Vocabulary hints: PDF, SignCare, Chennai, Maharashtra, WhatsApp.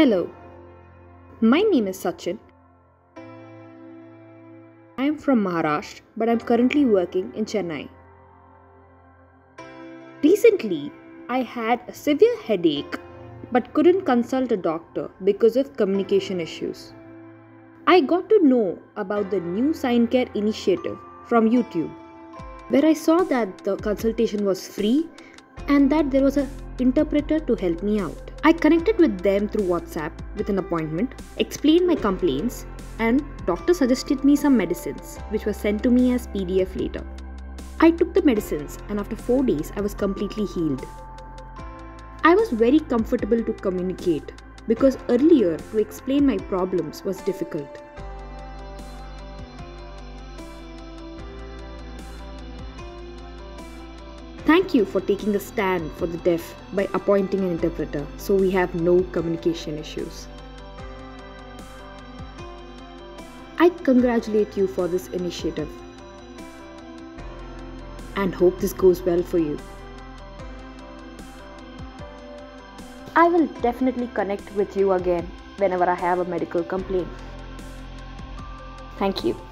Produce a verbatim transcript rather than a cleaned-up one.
Hello, my name is Sachin. I am from Maharashtra, but I am currently working in Chennai. Recently, I had a severe headache but couldn't consult a doctor because of communication issues. I got to know about the new SignCare initiative from YouTube, where I saw that the consultation was free and that there was an interpreter to help me out. I connected with them through WhatsApp with an appointment, explained my complaints, and doctor suggested me some medicines which were sent to me as P D F later. I took the medicines and after four days I was completely healed. I was very comfortable to communicate because earlier to explain my problems was difficult. Thank you for taking a stand for the deaf by appointing an interpreter so we have no communication issues. I congratulate you for this initiative and hope this goes well for you. I will definitely connect with you again whenever I have a medical complaint. Thank you.